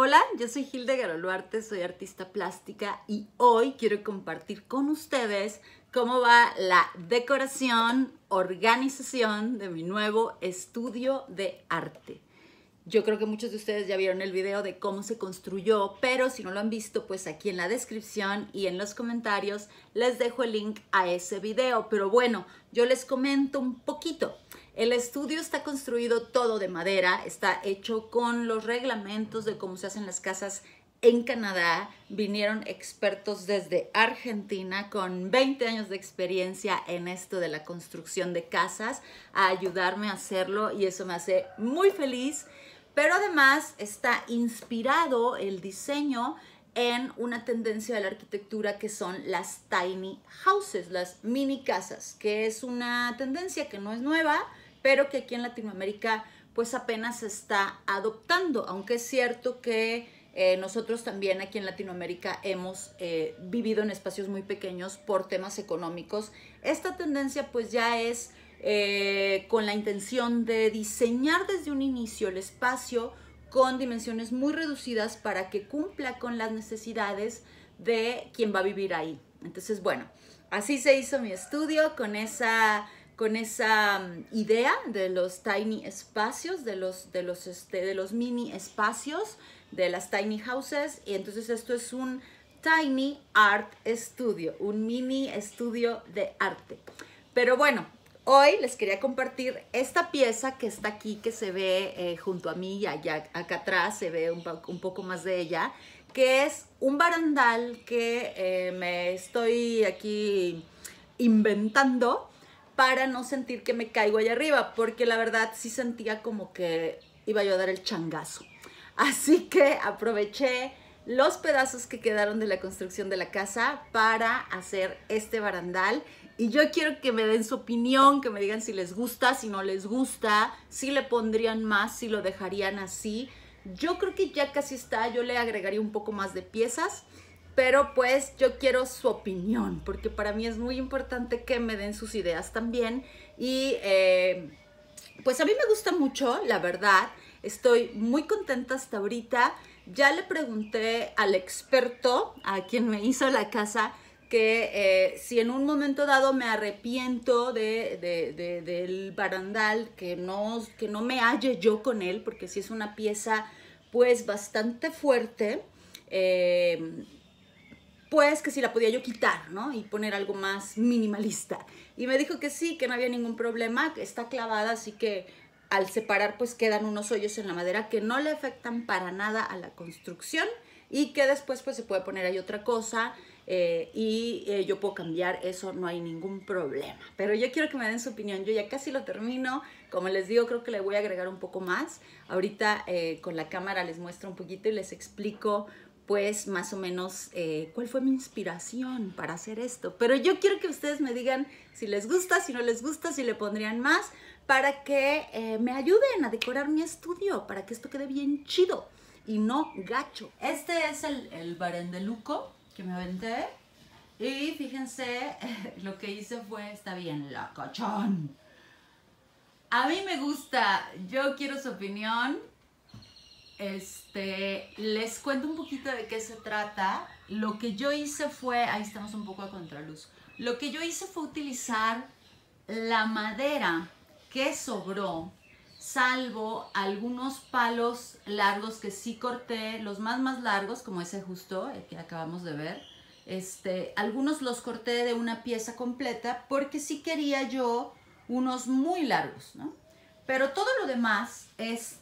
Hola, yo soy Hildegart Oloarte, soy artista plástica y hoy quiero compartir con ustedes cómo va la decoración, organización de mi nuevo estudio de arte. Yo creo que muchos de ustedes ya vieron el video de cómo se construyó, pero si no lo han visto, pues aquí en la descripción y en los comentarios les dejo el link a ese video. Pero bueno, yo les comento un poquito. El estudio está construido todo de madera, está hecho con los reglamentos de cómo se hacen las casas en Canadá. Vinieron expertos desde Argentina con 20 años de experiencia en esto de la construcción de casas a ayudarme a hacerlo y eso me hace muy feliz. Pero además está inspirado el diseño en una tendencia de la arquitectura que son las tiny houses, las mini casas, que es una tendencia que no es nueva, pero que aquí en Latinoamérica pues apenas se está adoptando, aunque es cierto que nosotros también aquí en Latinoamérica hemos vivido en espacios muy pequeños por temas económicos. Esta tendencia pues ya es con la intención de diseñar desde un inicio el espacio con dimensiones muy reducidas para que cumpla con las necesidades de quien va a vivir ahí. Entonces, bueno, así se hizo mi estudio con esa idea de los tiny espacios, de los mini espacios, de las tiny houses. Y entonces esto es un tiny art studio, un mini estudio de arte. Pero bueno, hoy les quería compartir esta pieza que está aquí, que se ve junto a mí y allá, acá atrás se ve un poco más de ella, que es un barandal que me estoy aquí inventando para no sentir que me caigo allá arriba, porque la verdad sí sentía como que iba yo a dar el changazo. Así que aproveché los pedazos que quedaron de la construcción de la casa para hacer este barandal. Y yo quiero que me den su opinión, que me digan si les gusta, si no les gusta, si le pondrían más, si lo dejarían así. Yo creo que ya casi está, yo le agregaría un poco más de piezas. Pero pues yo quiero su opinión, porque para mí es muy importante que me den sus ideas también. Y pues a mí me gusta mucho, la verdad. Estoy muy contenta hasta ahorita. Ya le pregunté al experto, a quien me hizo la casa, que si en un momento dado me arrepiento del barandal, que no me halle yo con él, porque sí es una pieza pues bastante fuerte. Pues que si la podía yo quitar, ¿no? Y poner algo más minimalista. Y me dijo que sí, que no había ningún problema, que está clavada, así que al separar pues quedan unos hoyos en la madera que no le afectan para nada a la construcción y que después pues se puede poner ahí otra cosa y yo puedo cambiar eso, no hay ningún problema. Pero yo quiero que me den su opinión, yo ya casi lo termino, como les digo creo que le voy a agregar un poco más. Ahorita con la cámara les muestro un poquito y les explico pues más o menos cuál fue mi inspiración para hacer esto. Pero yo quiero que ustedes me digan si les gusta, si no les gusta, si le pondrían más, para que me ayuden a decorar mi estudio, para que esto quede bien chido y no gacho. Este es el barandeluco que me aventé. Y fíjense, lo que hice fue, está bien locochón. A mí me gusta, yo quiero su opinión. Les cuento un poquito de qué se trata. Lo que yo hice fue, ahí estamos un poco a contraluz, lo que yo hice fue utilizar la madera que sobró, salvo algunos palos largos que sí corté, los más largos, como ese justo que acabamos de ver. Algunos los corté de una pieza completa porque sí quería yo unos muy largos, ¿no? Pero todo lo demás es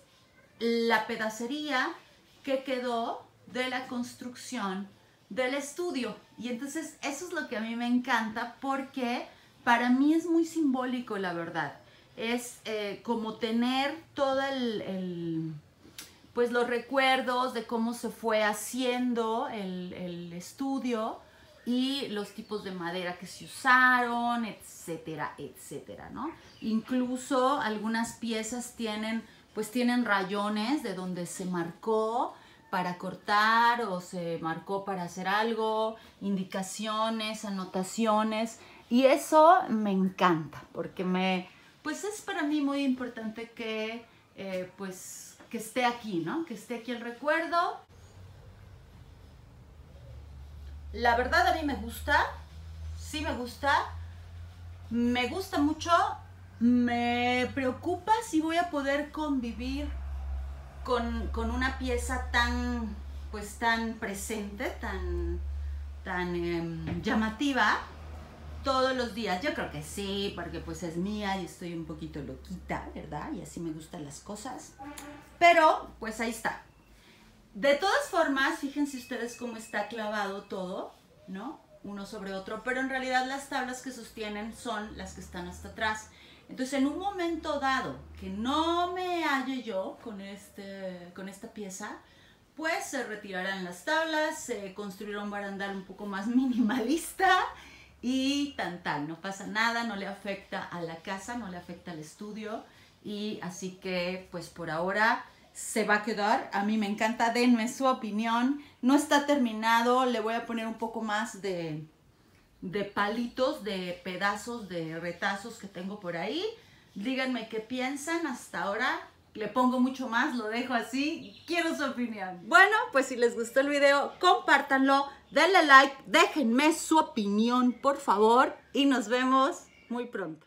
la pedacería que quedó de la construcción del estudio. Y entonces eso es lo que a mí me encanta, porque para mí es muy simbólico, la verdad. Es como tener todo pues los recuerdos de cómo se fue haciendo el estudio y los tipos de madera que se usaron, etcétera, etcétera, ¿no? Incluso algunas piezas tienen rayones de donde se marcó para cortar o se marcó para hacer algo, indicaciones, anotaciones, y eso me encanta porque pues es para mí muy importante que que esté aquí, ¿no? Que esté aquí el recuerdo. La verdad a mí me gusta, sí me gusta mucho, me preocupa si voy a poder convivir con una pieza tan, pues tan presente, tan llamativa todos los días. Yo creo que sí, porque pues es mía y estoy un poquito loquita, ¿verdad? Y así me gustan las cosas, pero pues ahí está. De todas formas, fíjense ustedes cómo está clavado todo, ¿no? Uno sobre otro, pero en realidad las tablas que sostienen son las que están hasta atrás. Entonces, en un momento dado que no me halle yo con esta pieza, pues se retirarán las tablas, se construirá un barandal un poco más minimalista y tan tal. No pasa nada, no le afecta a la casa, no le afecta al estudio, y así que pues por ahora se va a quedar. A mí me encanta, denme su opinión. No está terminado, le voy a poner un poco más de palitos, de pedazos, de retazos que tengo por ahí. Díganme qué piensan. Hasta ahora le pongo mucho más, lo dejo así. Quiero su opinión. Bueno, pues si les gustó el video, compártanlo, denle like, déjenme su opinión, por favor, y nos vemos muy pronto.